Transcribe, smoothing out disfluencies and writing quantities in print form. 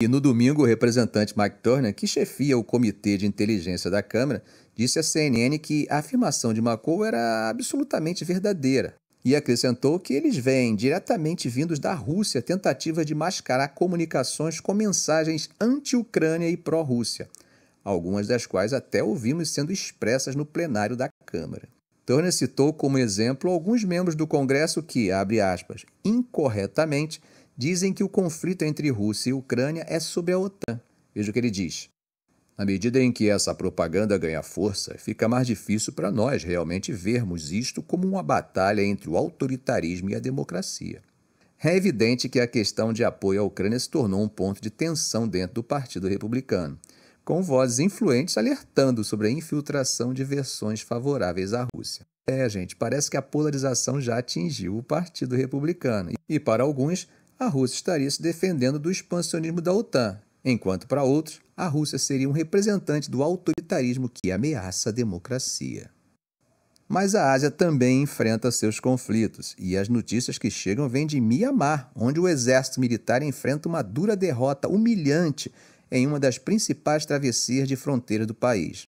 E no domingo, o representante Mike Turner, que chefia o Comitê de Inteligência da Câmara, disse à CNN que a afirmação de McCaul era absolutamente verdadeira e acrescentou que eles vêm diretamente vindos da Rússia tentativas de mascarar comunicações com mensagens anti-Ucrânia e pró-Rússia, algumas das quais até ouvimos sendo expressas no plenário da Câmara. Turner citou como exemplo alguns membros do Congresso que, abre aspas, incorretamente, dizem que o conflito entre Rússia e Ucrânia é sobre a OTAN. Veja o que ele diz. Na medida em que essa propaganda ganha força, fica mais difícil para nós realmente vermos isto como uma batalha entre o autoritarismo e a democracia. É evidente que a questão de apoio à Ucrânia se tornou um ponto de tensão dentro do Partido Republicano, com vozes influentes alertando sobre a infiltração de versões favoráveis à Rússia. É, gente, parece que a polarização já atingiu o Partido Republicano e, para alguns, a Rússia estaria se defendendo do expansionismo da OTAN, enquanto para outros, a Rússia seria um representante do autoritarismo que ameaça a democracia. Mas a Ásia também enfrenta seus conflitos, e as notícias que chegam vêm de Mianmar, onde o exército militar enfrenta uma dura derrota humilhante em uma das principais travessias de fronteira do país.